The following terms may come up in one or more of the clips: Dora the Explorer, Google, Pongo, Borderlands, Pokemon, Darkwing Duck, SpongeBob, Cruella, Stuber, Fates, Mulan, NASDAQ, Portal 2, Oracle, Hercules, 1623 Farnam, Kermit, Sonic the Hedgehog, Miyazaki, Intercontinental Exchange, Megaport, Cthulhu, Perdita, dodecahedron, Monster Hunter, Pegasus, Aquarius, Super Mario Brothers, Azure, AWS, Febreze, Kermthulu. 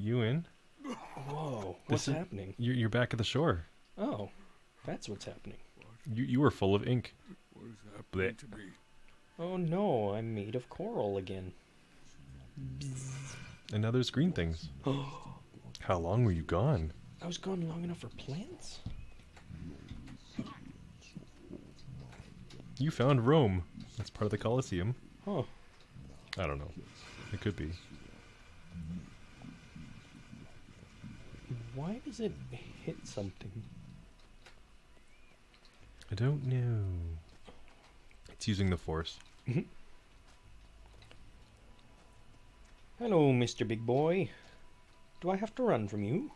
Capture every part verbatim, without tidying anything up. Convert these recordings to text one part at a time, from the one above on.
you in. Whoa, what's this happening? You're, you're back at the shore. Oh, that's what's happening. You, you were full of ink. What is happening to me? Oh no, I'm made of coral again. And now there's green things. How long were you gone? I was gone long enough for plants. You found Rome. That's part of the Colosseum. Huh. I don't know. It could be. Why does it hit something? I don't know. It's using the force. Mm-hmm. Hello, Mister Big Boy. Do I have to run from you?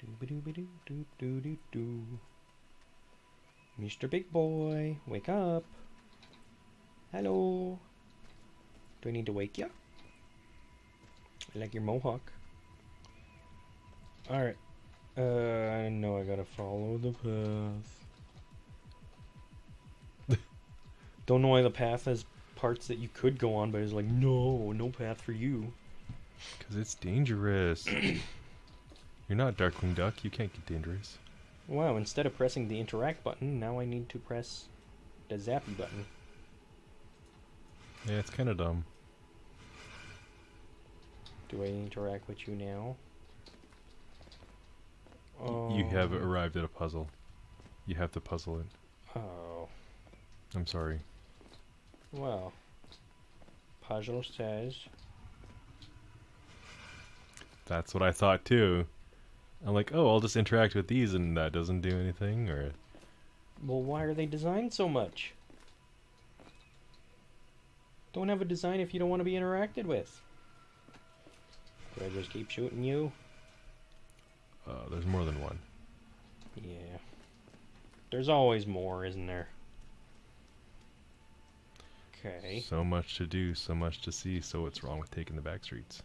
Do-ba-do-ba-do-do-do-do-do. Mister Big Boy, wake up. Hello. Do I need to wake you? I like your mohawk. Alright. Uh, I know I gotta follow the path. Don't know why the path has parts that you could go on, but it's like, no, no path for you. Because it's dangerous. You're not Darkwing Duck. You can't get dangerous. Wow, instead of pressing the interact button, now I need to press the zappy button. Yeah, it's kind of dumb. Do I interact with you now? Oh. You have arrived at a puzzle. You have to puzzle it. Oh. I'm sorry. Well. Puzzle says... That's what I thought too. I'm like, oh, I'll just interact with these and that doesn't do anything, or... Well, why are they designed so much? Don't have a design if you don't want to be interacted with. Do I just keep shooting you? Uh, there's more than one. Yeah. There's always more, isn't there? Okay. So much to do, so much to see, so what's wrong with taking the back streets?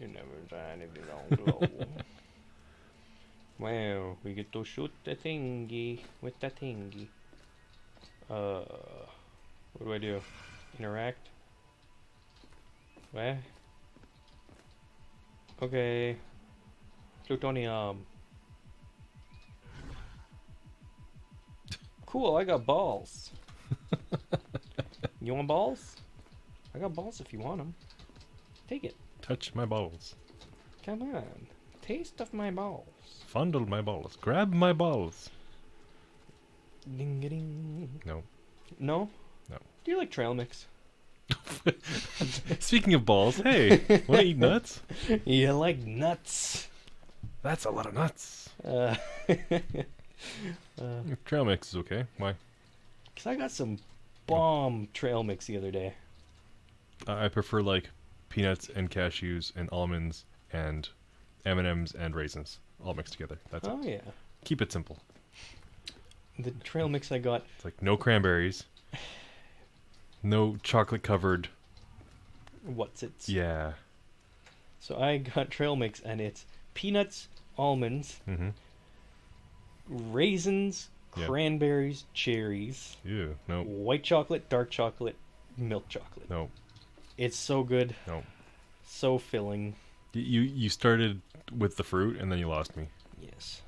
You never designed if you don't know. Well, we get to shoot the thingy with the thingy. Uh, what do I do? Interact? Where? Okay. Plutonium. Cool, I got balls. You want balls? I got balls if you want them. Take it. Touch my balls. Come on. Taste of my balls. Fondle my balls. Grab my balls. Ding ding. No. No? No. Do you like trail mix? Speaking of balls, hey, wanna eat nuts? You like nuts. That's a lot of nuts. Uh, uh, trail mix is okay. Why? Because I got some bomb oh. trail mix the other day. Uh, I prefer like peanuts and cashews and almonds and M and M's and raisins. All mixed together. That's oh, it. Oh, yeah. Keep it simple. The trail mix I got... It's like no cranberries. No chocolate-covered... What's it? Yeah. So I got trail mix, and it's peanuts, almonds, mm-hmm. raisins, yep. cranberries, cherries, ew, no. white chocolate, dark chocolate, milk chocolate. No. It's so good. No. So filling. You you started with the fruit, and then you lost me. Yes.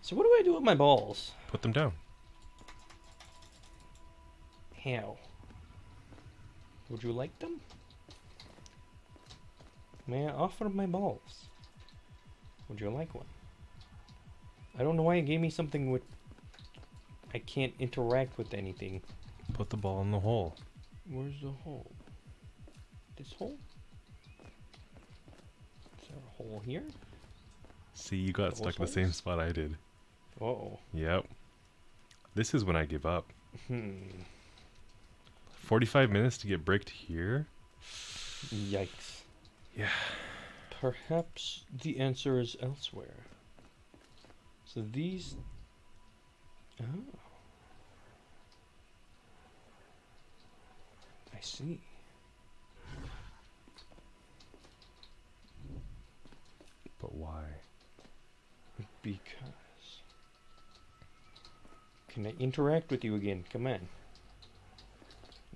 So what do I do with my balls? Put them down. How? Would you like them? May I offer my balls? Would you like one? I don't know why it gave me something with... I can't interact with anything. Put the ball in the hole. Where's the hole? This hole? A hole here? See, you got stuck in the same spot I did. Uh oh. Yep. This is when I give up. Hmm. forty-five minutes to get bricked here? Yikes. Yeah. Perhaps the answer is elsewhere. So these... Oh. I see. But why? Because. Can I interact with you again? Come on.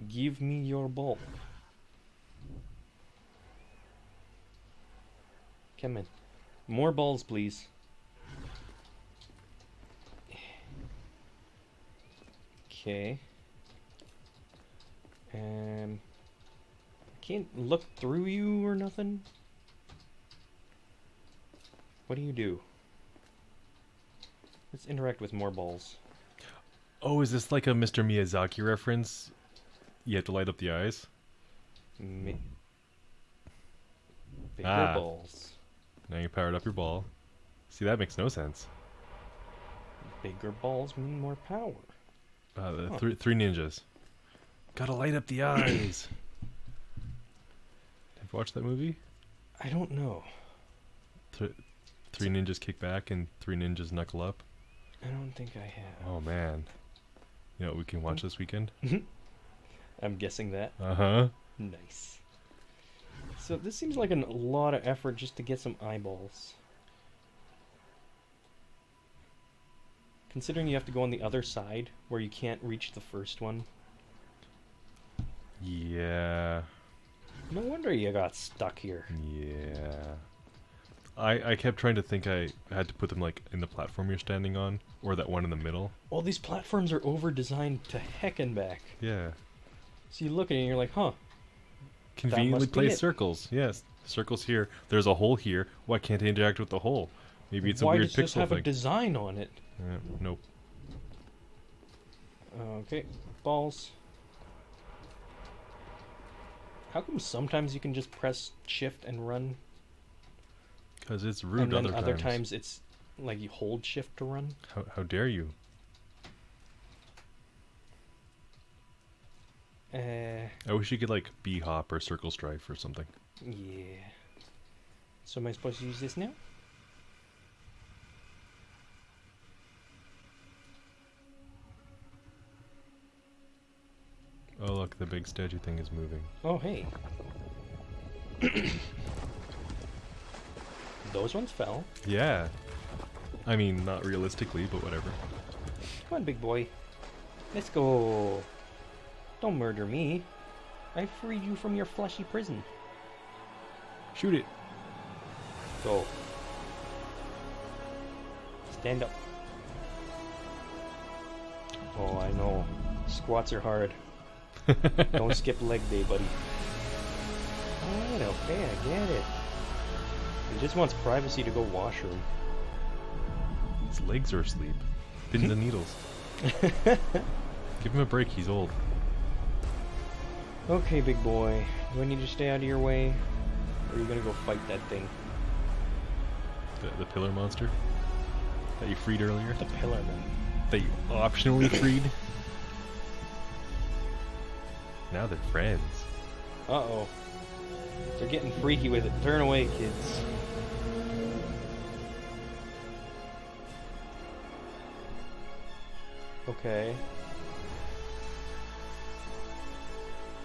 Give me your ball. Come in. More balls, please. Okay. Um, I can't look through you or nothing. What do you do? Let's interact with more balls. Oh, is this like a Mister Miyazaki reference? You have to light up the eyes? Mi Bigger ah. balls. Now you powered up your ball. See, that makes no sense. Bigger balls mean more power. Uh, the huh. th three ninjas. Gotta light up the eyes. Have you watched that movie? I don't know. Th three ninjas kick back and three ninjas knuckle up? I don't think I have. Oh, man. You know what we can watch this weekend? I'm guessing that. Uh-huh. Nice. So this seems like a lot of effort just to get some eyeballs. Considering you have to go on the other side, where you can't reach the first one. Yeah. No wonder you got stuck here. Yeah. I, I kept trying to think I had to put them like in the platform you're standing on, or that one in the middle. All these platforms are over-designed to heck and back. Yeah. So you look at it and you're like, huh. Conveniently placed circles. Yes, circles here. There's a hole here. Why can't I interact with the hole? Maybe it's a weird pixel thing. Why does this have a design on it? Uh, nope. Okay, balls. How come sometimes you can just press shift and run? Because it's rude other times. And then other times it's like you hold shift to run. How, how dare you? Uh, I wish you could like B-hop or circle strife or something. Yeah. So am I supposed to use this now? Oh look, the big statue thing is moving. Oh hey. Those ones fell. Yeah. I mean, not realistically, but whatever. Come on, big boy. Let's go. Don't murder me. I freed you from your fleshy prison. Shoot it. Go. Stand up. Oh, I know. Squats are hard. Don't skip leg day, buddy. Alright, okay, I get it. He just wants privacy to go washroom. His legs are asleep. Pins and needles. Give him a break, he's old. Okay, big boy. Do I need to stay out of your way? Or are you gonna go fight that thing? The, the pillar monster? That you freed earlier? The pillar man. That you optionally freed? Now they're friends. Uh-oh. They're getting freaky with it. Turn away, kids. Okay.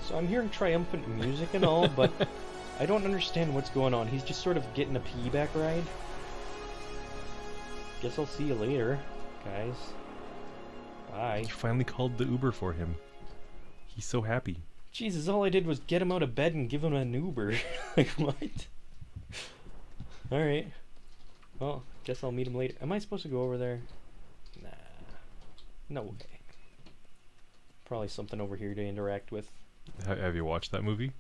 So I'm hearing triumphant music and all, but I don't understand what's going on. He's just sort of getting a piggyback ride. Guess I'll see you later, guys. Bye. You finally called the Uber for him. He's so happy. Jesus, all I did was get him out of bed and give him an Uber. Like, what? Alright. Well, guess I'll meet him later. Am I supposed to go over there? Nah. No way. Probably something over here to interact with. Have you watched that movie?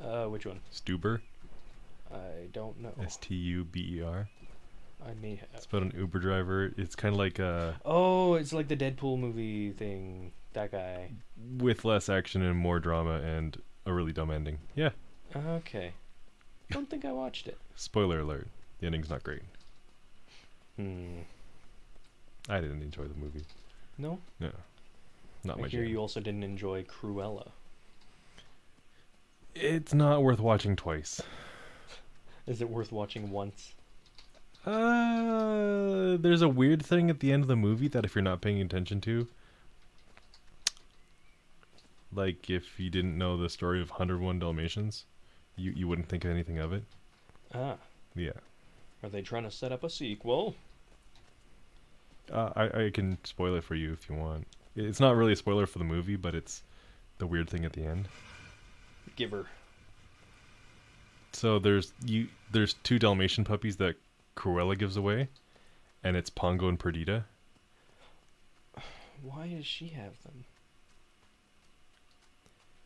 Uh, which one? Stuber. I don't know. S T U B E R. I may have. It's about an Uber driver. It's kind of like a... Oh, it's like the Deadpool movie thing. That guy. With less action and more drama and a really dumb ending. Yeah. Okay. I don't think I watched it. Spoiler alert. The ending's not great. Hmm. I didn't enjoy the movie. No? No. Not I my I hear jam. You also didn't enjoy Cruella. It's not worth watching twice. Is it worth watching once? Uh, there's a weird thing at the end of the movie that if you're not paying attention to, like if you didn't know the story of one oh one Dalmatians, you, you wouldn't think of anything of it. Ah. Yeah. Are they trying to set up a sequel? Uh, I, I can spoil it for you if you want. It's not really a spoiler for the movie, but it's the weird thing at the end. Giver. So there's you there's two Dalmatian puppies that Cruella gives away, and it's Pongo and Perdita. Why does she have them?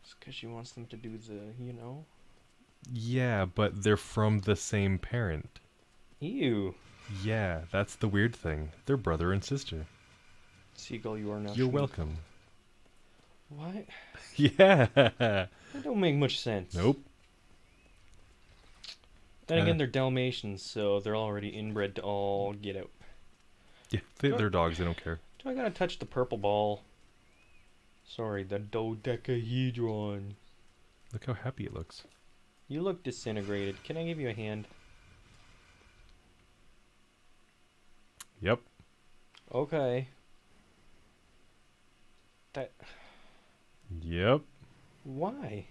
It's because she wants them to do the, you know? Yeah, but they're from the same parent. Ew. Yeah, that's the weird thing. They're brother and sister. Seagull, you are not. You're welcome. What? Yeah. That don't make much sense. Nope. Then uh, again, they're Dalmatians, so they're already inbred to all get out. Yeah, they, they're dogs. They don't care. Do I gotta touch the purple ball? Sorry, the dodecahedron. Look how happy it looks. You look disintegrated. Can I give you a hand? Yep. Okay. That... Yep. Why?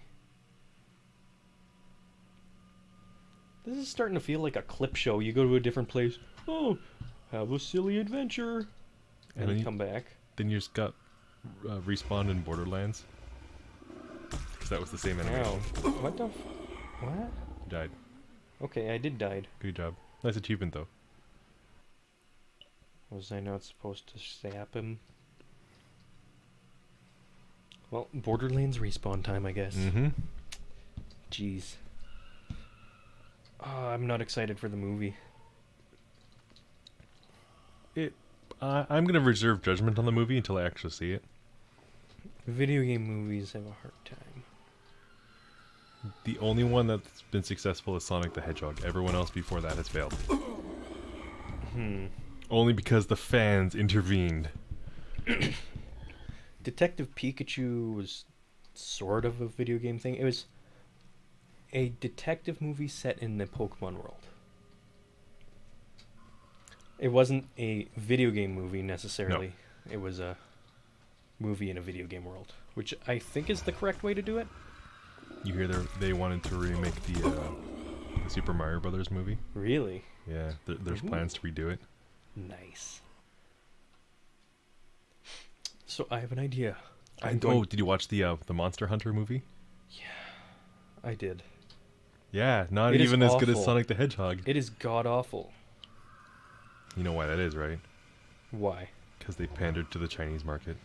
This is starting to feel like a clip show. You go to a different place. Oh, have a silly adventure. And, and then you come back. Then you just got uh, respawned in Borderlands. Because that was the same animation. Ow. What the f... What? You died. Okay, I did died. Good job. Nice achievement, though. Was I not supposed to sap him? Well, Borderlands respawn time, I guess. Mm-hmm. Jeez. Oh, I'm not excited for the movie. It... Uh, I'm going to reserve judgment on the movie until I actually see it. Video game movies have a hard time. The only one that's been successful is Sonic the Hedgehog. Everyone else before that has failed. Hmm. Only because the fans intervened. Detective Pikachu was sort of a video game thing. It was a detective movie set in the Pokemon world. It wasn't a video game movie, necessarily. No. It was a movie in a video game world, which I think is the correct way to do it. You hear they wanted to remake the, uh, the Super Mario Brothers movie? Really? Yeah, th there's Ooh. plans to redo it. Nice. So I have an idea. I oh, did you watch the uh, the Monster Hunter movie? Yeah, I did. Yeah, not it even as good as Sonic the Hedgehog. It is god-awful. You know why that is, right? Why? Because they pandered to the Chinese market.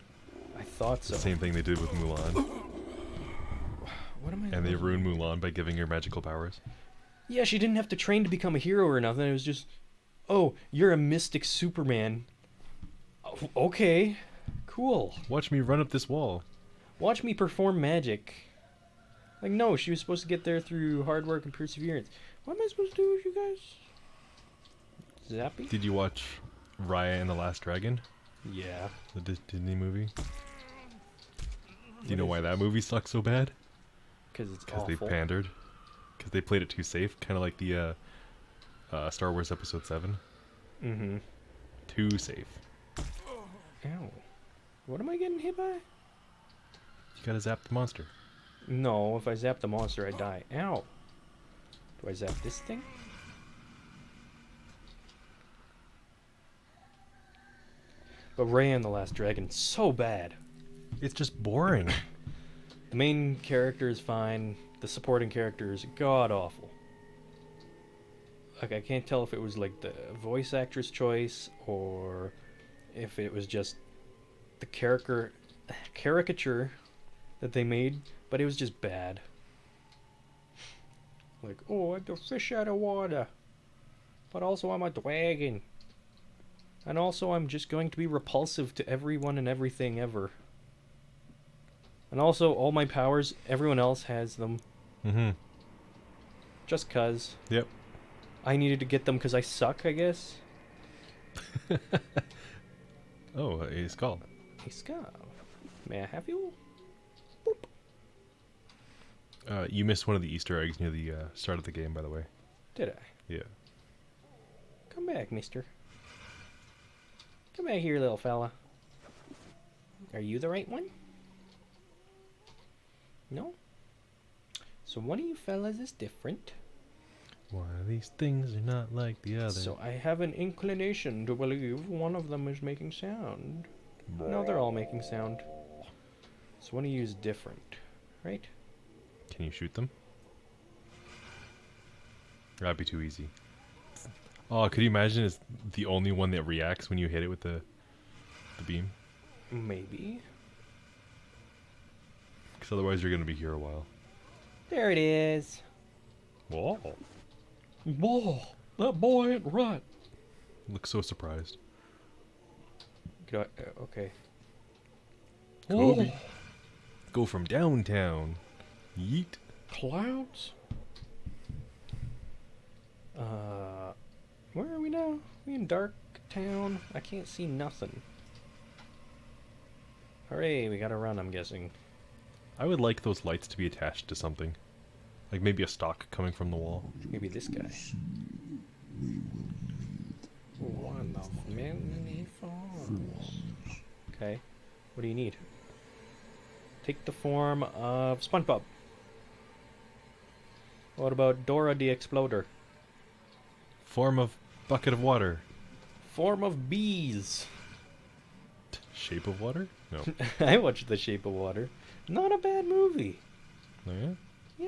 I thought so. The same thing they did with Mulan. What am I? And they ruined Mulan by giving her magical powers. Yeah, she didn't have to train to become a hero or nothing. It was just, oh, you're a mystic Superman. Okay, cool. Watch me run up this wall. Watch me perform magic. Like, no, she was supposed to get there through hard work and perseverance. What am I supposed to do with you guys? Zappy? Did you watch Raya and the Last Dragon? Yeah. The D Disney movie? Do you know why that movie sucks so bad? Because it's awful. Because they pandered. Because they played it too safe. Kind of like the uh, uh, Star Wars Episode seven. Mm-hmm. Too safe. Ow. What am I getting hit by? You gotta zap the monster. No, if I zap the monster, I die. Ow. Do I zap this thing? But Raya and the Last Dragon, so bad. It's just boring. The main character is fine. The supporting character is god-awful. Like, I can't tell if it was, like, the voice actress choice or if it was just the character caricature that they made, but it was just bad. Like, oh, I'm the fish out of water, but also I'm a dragon. And also, I'm just going to be repulsive to everyone and everything ever. And also, all my powers, everyone else has them. Mm-hmm. Just cuz. Yep. I needed to get them because I suck, I guess. Oh, a skull. A skull. May I have you? Boop. Uh, you missed one of the Easter eggs near the uh, start of the game, by the way. Did I? Yeah. Come back, mister. Come back here, little fella. Are you the right one? No? So one of you fellas is different. One of these things are not like the other. So I have an inclination to believe one of them is making sound. No, they're all making sound. So one of you is different, right? Can you shoot them? That'd be too easy. Oh, could you imagine it's the only one that reacts when you hit it with the, the beam? Maybe. Because otherwise you're going to be here a while. There it is. Whoa. Whoa. That boy ain't right. Looks so surprised. Go, uh, okay. Kobe. Go from downtown. Yeet. Clouds? Uh, where are we now? We in Dark Town? I can't see nothing. Hooray, we gotta run, I'm guessing. I would like those lights to be attached to something. Like maybe a stalk coming from the wall. Maybe this guy. One of many forms. Okay. What do you need? Take the form of SpongeBob. What about Dora the Explorer? Form of bucket of water. Form of bees. Shape of Water? No. I watched The Shape of Water. Not a bad movie. Oh, yeah?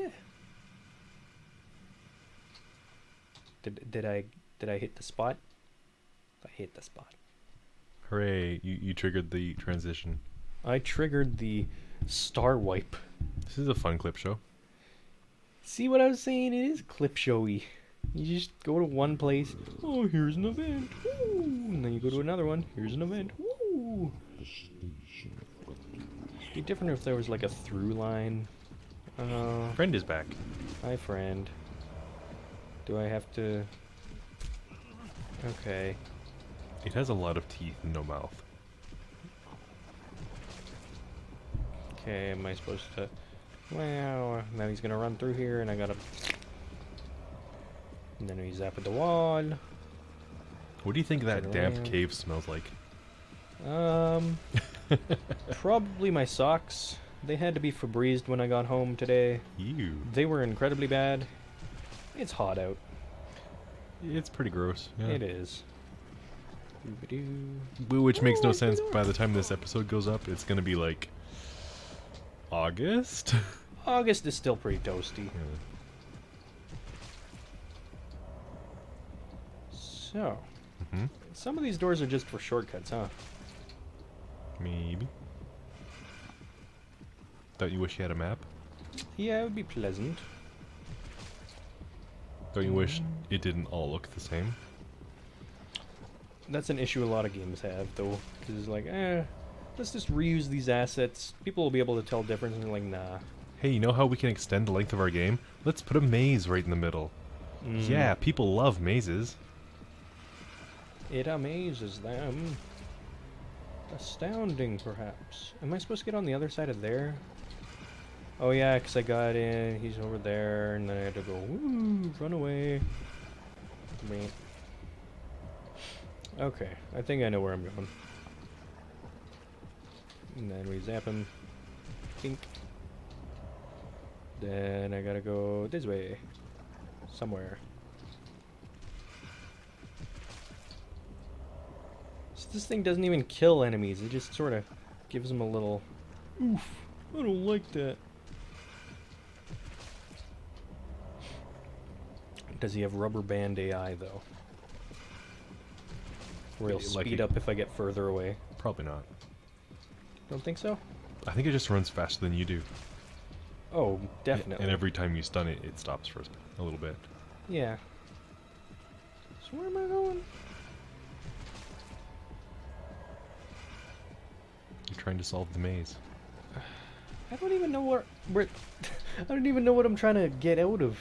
Yeah. Did did I did I hit the spot? I hit the spot. Hooray! You you triggered the transition. I triggered the star wipe. This is a fun clip show. See what I was saying? It is clip showy. You just go to one place. Oh, here's an event. Woo! And then you go to another one. Here's an event. Woo! It'd be different if there was like a through line. Uh, friend is back. Hi, friend. Do I have to? Okay. It has a lot of teeth and no mouth. Okay, am I supposed to... Wow, now he's gonna run through here and I gotta... And then he's up at the wall. What do you think that damp cave smells like? Um... probably my socks. They had to be Febrezed when I got home today. Ew. They were incredibly bad. It's hot out. It's pretty gross. Yeah. It is. Which makes no sense. By the time this episode goes up, it's gonna be like August. August is still pretty toasty. Yeah. So, mm-hmm. Some of these doors are just for shortcuts, huh? Maybe. Don't you wish you had a map? Yeah, it would be pleasant. Don't you wish it didn't all look the same? That's an issue a lot of games have, though, because it's like, eh, let's just reuse these assets. People will be able to tell the difference, and they're like, nah. Hey, you know how we can extend the length of our game? Let's put a maze right in the middle. Mm. Yeah, people love mazes. It amazes them. Astounding, perhaps. Am I supposed to get on the other side of there? Oh yeah, because I got in, he's over there, and then I had to go, woo, run away. Me. Okay, I think I know where I'm going. And then we zap him. Think. Then I gotta go this way. Somewhere. So this thing doesn't even kill enemies, it just sort of gives them a little... Oof, I don't like that. Does he have rubber band A I, though? Where he'll speed up if I get further away. Probably not. Don't think so? I think it just runs faster than you do. Oh, definitely. And every time you stun it, it stops for a little bit. Yeah. So where am I going? You're trying to solve the maze. I don't even know where... where I don't even know what I'm trying to get out of.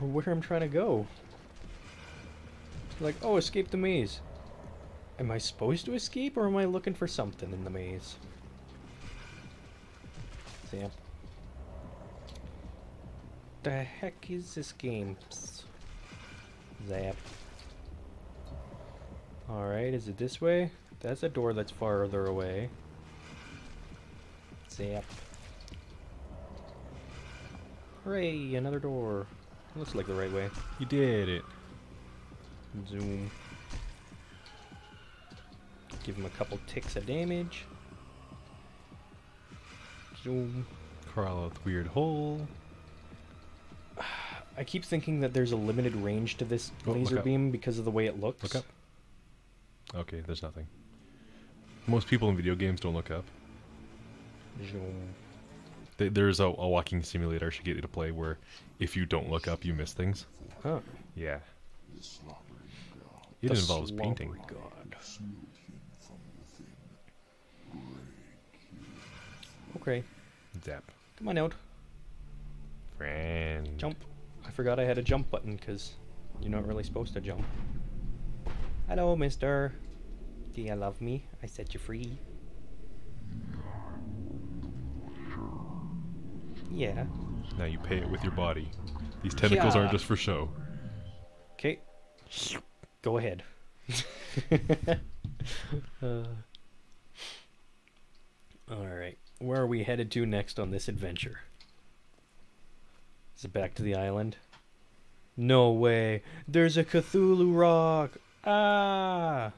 Or where I'm trying to go. Like, oh, escape the maze. Am I supposed to escape, or am I looking for something in the maze? Sam. The heck is this game? Zap. Alright, is it this way? That's a door that's farther away. Zap. Hooray, another door. Looks like the right way. You did it. Zoom. Give him a couple ticks of damage. Zoom. Crawl out the weird hole. I keep thinking that there's a limited range to this oh, laser beam because of the way it looks. Look up. Okay, there's nothing. Most people in video games don't look up. They, there's a, a walking simulator I should get you to play where if you don't look up, you miss things. Huh. Yeah. It the involves painting. God. Okay. Zap. Come on out. Friend. Jump. I forgot I had a jump button because you're not really supposed to jump. Hello, mister. Do you love me? I set you free. Yeah. Now you pay it with your body. These tentacles yeah. aren't just for show. Okay. Go ahead. uh, Alright. Where are we headed to next on this adventure? Is it back to the island? No way. There's a Cthulhu rock. Ah!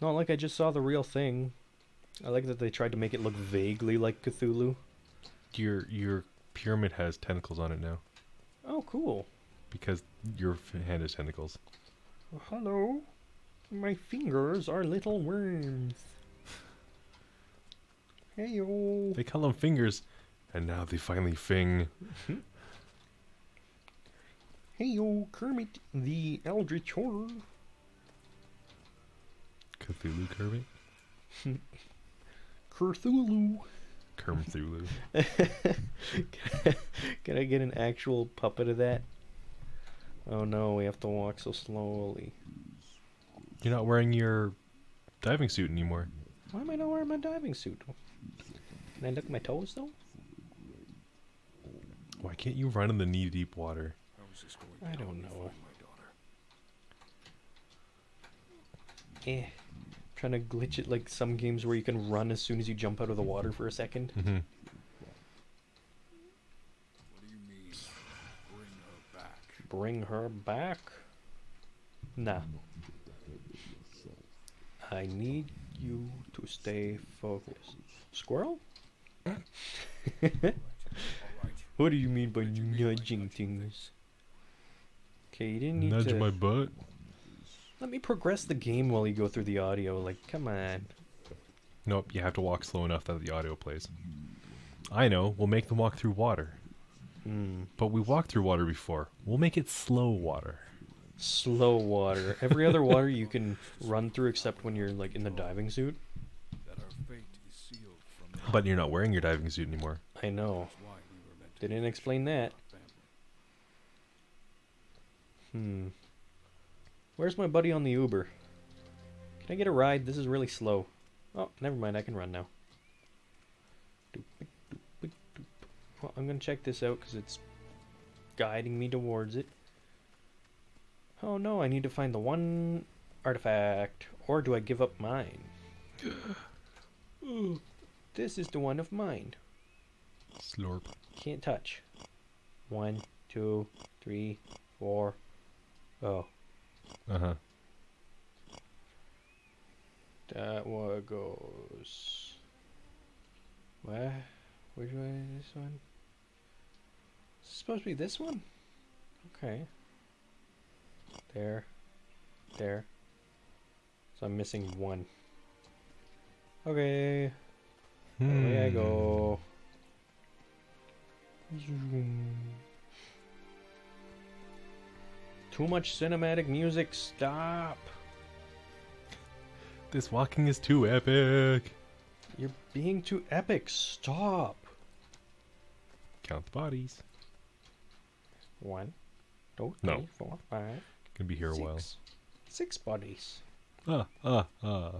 Not like I just saw the real thing. I like that they tried to make it look vaguely like Cthulhu. Your your pyramid has tentacles on it now. Oh, cool. Because your hand has tentacles. Well, hello. My fingers are little worms. Hey-o. They call them fingers, and now they finally fing. Hey-o, Kermit the Eldritch Horror. Cthulhu Kermit? Cthulhu. Kermthulu. Can I get an actual puppet of that? Oh no, we have to walk so slowly. You're not wearing your diving suit anymore. Why am I not wearing my diving suit? Can I look at my toes though? Why can't you run in the knee-deep water? How is this going I don't know. Eh. Trying to glitch it like some games where you can run as soon as you jump out of the water for a second. Mm-hmm. What do you mean? Bring her back. Bring her back? Nah. I need you to stay focused. Squirrel? What do you mean by nudging things? Okay, you didn't need Nudge to... Nudge my butt? Let me progress the game while you go through the audio, like, come on. Nope, you have to walk slow enough that the audio plays. I know, we'll make them walk through water. Mm. But we walked through water before. We'll make it slow water. Slow water. Every other water you can run through except when you're, like, in the diving suit. But you're not wearing your diving suit anymore. I know. They didn't explain that. Hmm. Where's my buddy on the Uber? Can I get a ride? This is really slow. Oh, never mind. I can run now. Well, I'm going to check this out because it's guiding me towards it. Oh no, I need to find the one artifact. Or do I give up mine? Ooh, this is the one of mine. Slurp. Can't touch. One, two, three, four. Oh. Uh-huh. That one goes... Where? Which way is this one? Is it supposed to be this one? Okay. There. There. So I'm missing one. Okay. Hmm. There I go. Too much cinematic music, stop! This walking is too epic! You're being too epic, stop! Count the bodies. One, two, three, no. four, five. Gonna be here six. a while. Six bodies. Ah, ah, ah.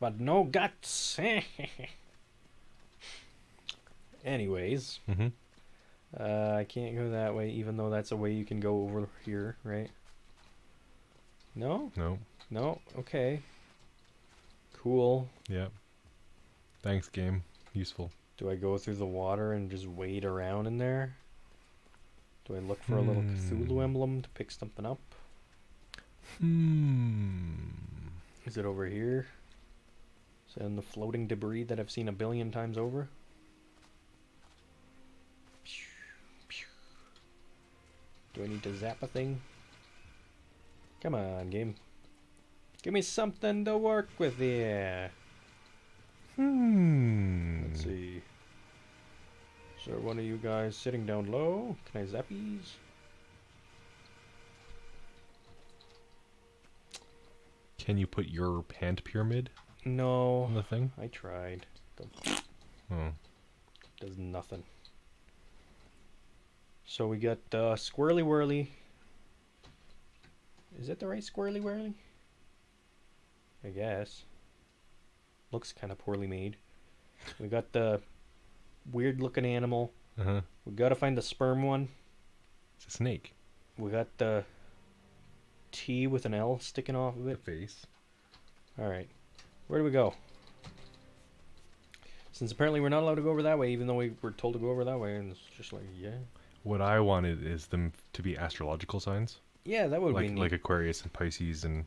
But no guts! Anyways. Mm-hmm. Uh, I can't go that way, even though that's a way you can go over here, right? No? No. No? Okay. Cool. Yeah. Thanks, game. Useful. Do I go through the water and just wade around in there? Do I look for hmm. a little Cthulhu emblem to pick something up? Hmm. Is it over here? Is it in the floating debris that I've seen a billion times over? Do I need to zap a thing? Come on, game. Give me something to work with here. Hmm. Let's see. Is there one of you guys sitting down low? Can I zappies? Can you put your pant pyramid? No. On the thing? I tried. Don't. Oh. Does nothing. So we got uh, Squirrely Whirly. Is that the right Squirrely Whirly? I guess. Looks kind of poorly made. We got the weird looking animal. Uh-huh. We got to find the sperm one. It's a snake. We got the T with an L sticking off of it. The face. Alright. Where do we go? Since apparently we're not allowed to go over that way, even though we were told to go over that way, and it's just like, yeah. What I wanted is them to be astrological signs. Yeah, that would like, be neat. Like Aquarius and Pisces and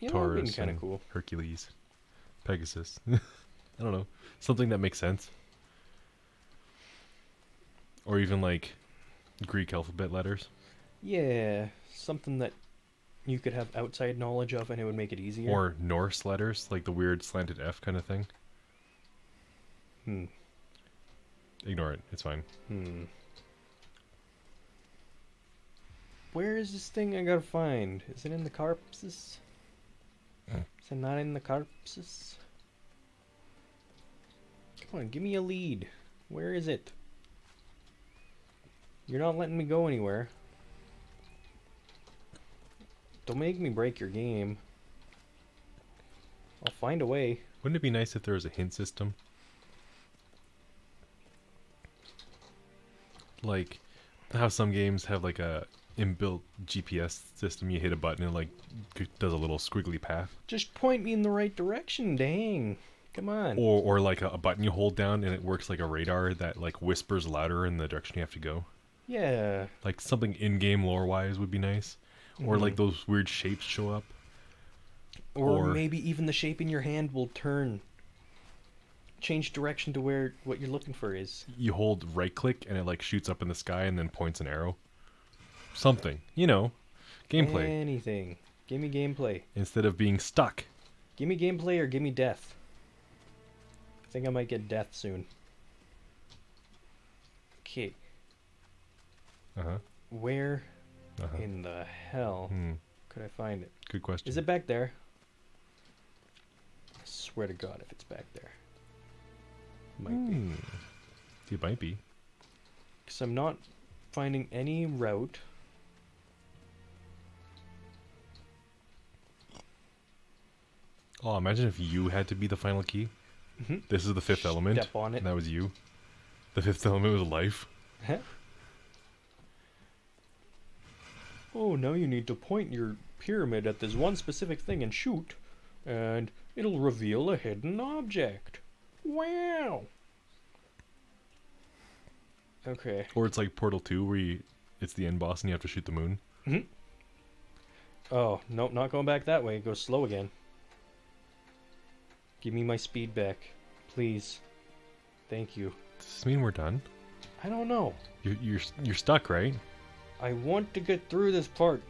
yeah, Taurus and cool. Hercules, Pegasus. I don't know. Something that makes sense. Or even like Greek alphabet letters. Yeah, something that you could have outside knowledge of and it would make it easier. Or Norse letters, like the weird slanted F kind of thing. Hmm. Ignore it. It's fine. Hmm. Where is this thing I gotta find? Is it in the carpsis? Mm. Is it not in the carpsis? Come on, give me a lead. Where is it? You're not letting me go anywhere. Don't make me break your game. I'll find a way. Wouldn't it be nice if there was a hint system? Like, how some games have like a inbuilt G P S system. You hit a button and like does a little squiggly path. Just point me in the right direction, dang. Come on. Or or like a, a button you hold down and it works like a radar that like whispers louder in the direction you have to go. Yeah. Like something in-game lore-wise would be nice. Or mm-hmm. like those weird shapes show up. Or, or maybe even the shape in your hand will turn. Change direction to where what you're looking for is. You hold right click and it like shoots up in the sky and then points an arrow. Something. You know. Gameplay. Anything. Gimme gameplay. Instead of being stuck. Gimme gameplay or gimme death. I think I might get death soon. Okay. Uh-huh. Where uh-huh. in the hell hmm. could I find it? Good question. Is it back there? I swear to God if it's back there. Might hmm. be. It might be. Because I'm not finding any route. Oh, imagine if you had to be the final key. Mm-hmm. This is the fifth Step element. Step on it. And that was you. The fifth element was life. Oh, now you need to point your pyramid at this one specific thing and shoot, and it'll reveal a hidden object. Wow. Okay. Or it's like Portal two where you, it's the end boss and you have to shoot the moon. Mm-hmm. Oh, nope, not going back that way. It goes slow again. Give me my speed back. Please. Thank you. Does this mean we're done? I don't know. You're, you're, you're stuck, right? I want to get through this part.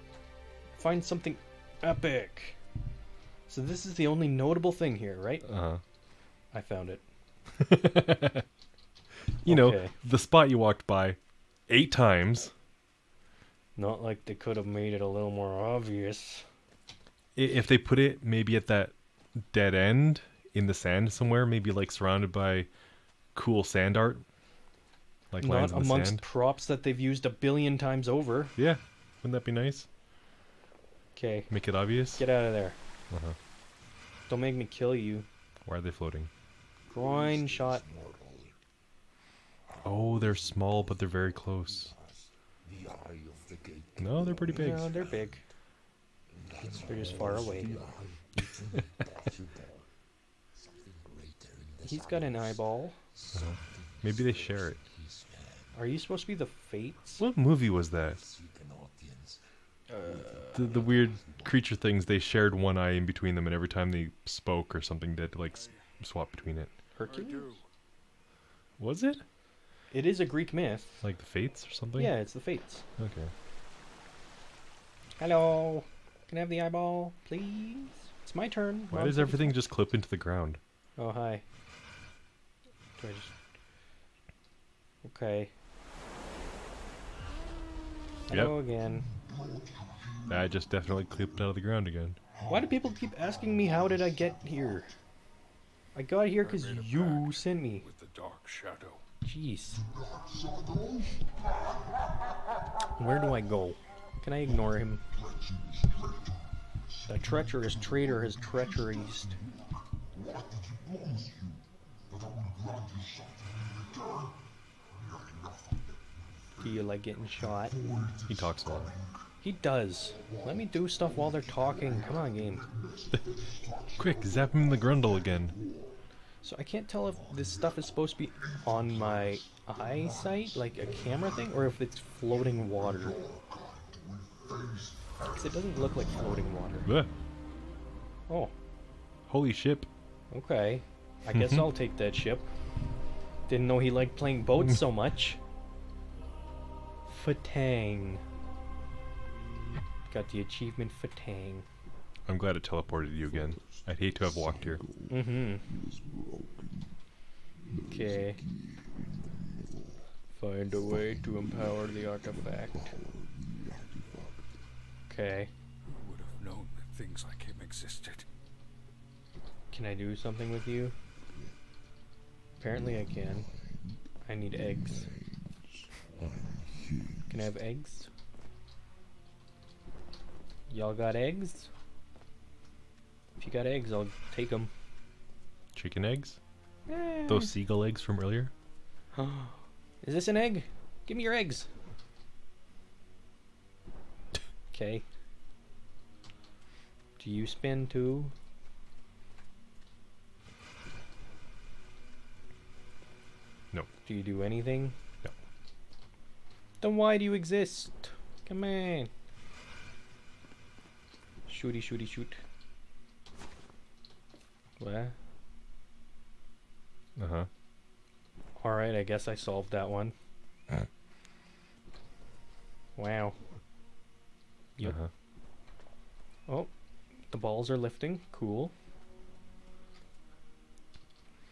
Find something epic. So this is the only notable thing here, right? Uh-huh. I found it. You okay. know, the spot you walked by eight times. Not like they could have made it a little more obvious. If they put it maybe at that dead end in the sand somewhere, maybe like surrounded by cool sand art. Like not lines in the amongst sand. Props that they've used a billion times over. Yeah. Wouldn't that be nice? Okay. Make it obvious. Get out of there. Uh-huh. Don't make me kill you. Why are they floating? Groin shot. Oh, they're small, but they're very close. No, they're pretty big. No, they're big. They're just far away. He's got an eyeball. Uh-huh. Maybe they share it. Are you supposed to be the Fates? What movie was that? Uh, the, the weird creature things, they shared one eye in between them, and every time they spoke or something, they'd like swap between it. Hercules? Was it? It is a Greek myth. Like the Fates or something? Yeah, it's the Fates. Okay. Hello. Can I have the eyeball, please? It's my turn. Why Mom, does everything please? Just clip into the ground? Oh, hi. Do I just... Okay. Hello yep. again. I just definitely clipped out of the ground again. Why do people keep asking me how did I get here? I got here because you sent me. With the dark shadow. Jeez. Where do I go? Can I ignore him? The treacherous traitor has treacherized. Do you like getting shot? He talks a lot. He does. Let me do stuff while they're talking. Come on, game. Quick, zap him in the grundle again. So I can't tell if this stuff is supposed to be on my eyesight, like a camera thing, or if it's floating water. Because it doesn't look like floating water. Blech. Oh. Holy ship. Okay. I guess I'll take that ship. Didn't know he liked playing boats so much. Fatang. Got the achievement Fatang. I'm glad it teleported you again. I'd hate to have walked here. Mm-hmm. Okay. Find a way to empower the artifact. Okay. Who would have known that things like him existed? Can I do something with you? Apparently I can. I need eggs. Can I have eggs? Y'all got eggs? If you got eggs, I'll take them. Chicken eggs? Eh. Those seagull eggs from earlier? Is this an egg? Give me your eggs. Okay. Do you spin too? No. Do you do anything? No. Then why do you exist? Come on. Shooty, shooty, shoot. What? Uh huh. Alright, I guess I solved that one. Uh-huh. Wow. Yep. Uh huh. Oh, the balls are lifting. Cool.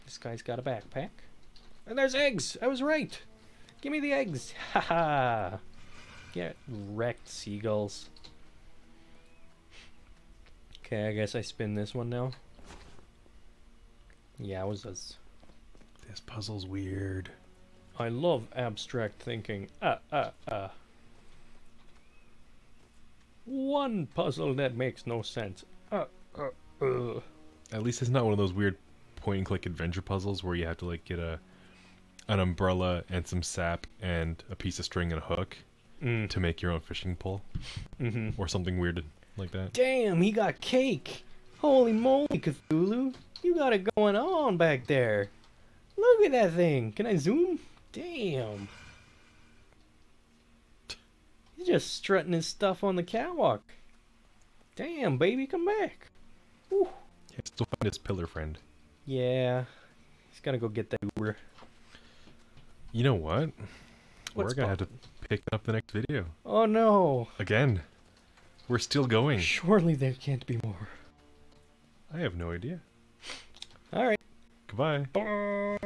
This guy's got a backpack. And there's eggs! I was right! Give me the eggs! Haha! Get wrecked, seagulls. Okay, I guess I spin this one now. Yeah, it was us. This puzzle's weird. I love abstract thinking. Ah, ah, ah. One puzzle that makes no sense. Ah, uh, ah, uh, uh. At least it's not one of those weird point-and-click adventure puzzles where you have to, like, get a an umbrella and some sap and a piece of string and a hook mm. to make your own fishing pole. Mm-hmm. Or something weird like that. Damn, he got cake! Holy moly, Cthulhu! You got it going on back there! Look at that thing! Can I zoom? Damn! He's just strutting his stuff on the catwalk. Damn, baby, come back! Woo. He has to find his pillar friend. Yeah, he's gotta go get that Uber. You know what? What's We're gonna have to pick up the next video. Oh no! Again! We're still going. Surely there can't be more. I have no idea. All right. Goodbye. Bye.